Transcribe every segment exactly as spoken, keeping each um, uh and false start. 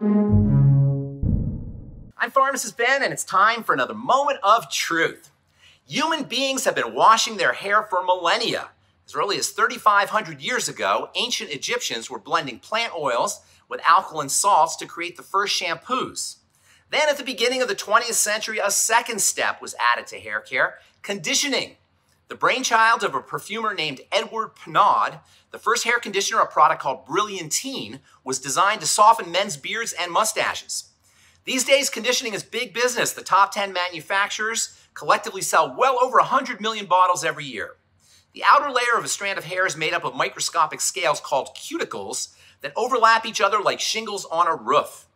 I'm Pharmacist Ben, and it's time for another moment of truth. Human beings have been washing their hair for millennia. As early as thirty-five hundred years ago, ancient Egyptians were blending plant oils with alkaline salts to create the first shampoos. Then at the beginning of the twentieth century, a second step was added to hair care: conditioning. The brainchild of a perfumer named Edward Pinaud, the first hair conditioner, a product called Brilliantine, was designed to soften men's beards and mustaches. These days, conditioning is big business. The top ten manufacturers collectively sell well over one hundred million bottles every year. The outer layer of a strand of hair is made up of microscopic scales called cuticles that overlap each other like shingles on a roof.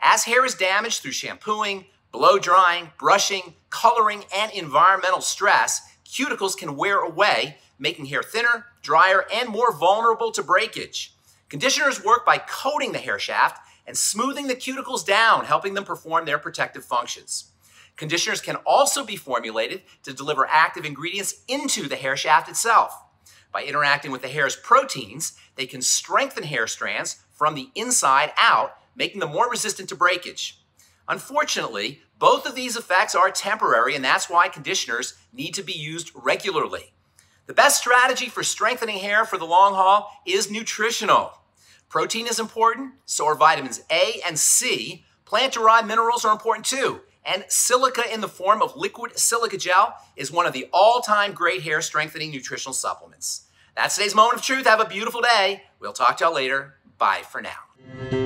As hair is damaged through shampooing, blow-drying, brushing, coloring, and environmental stress, cuticles can wear away, making hair thinner, drier, and more vulnerable to breakage. Conditioners work by coating the hair shaft and smoothing the cuticles down, helping them perform their protective functions. Conditioners can also be formulated to deliver active ingredients into the hair shaft itself. By interacting with the hair's proteins, they can strengthen hair strands from the inside out, making them more resistant to breakage. Unfortunately, both of these effects are temporary, and that's why conditioners need to be used regularly. The best strategy for strengthening hair for the long haul is nutritional. Protein is important, so are vitamins A and C. Plant-derived minerals are important too, and silica in the form of liquid silica gel is one of the all-time great hair strengthening nutritional supplements. That's today's moment of truth. Have a beautiful day. We'll talk to y'all later. Bye for now.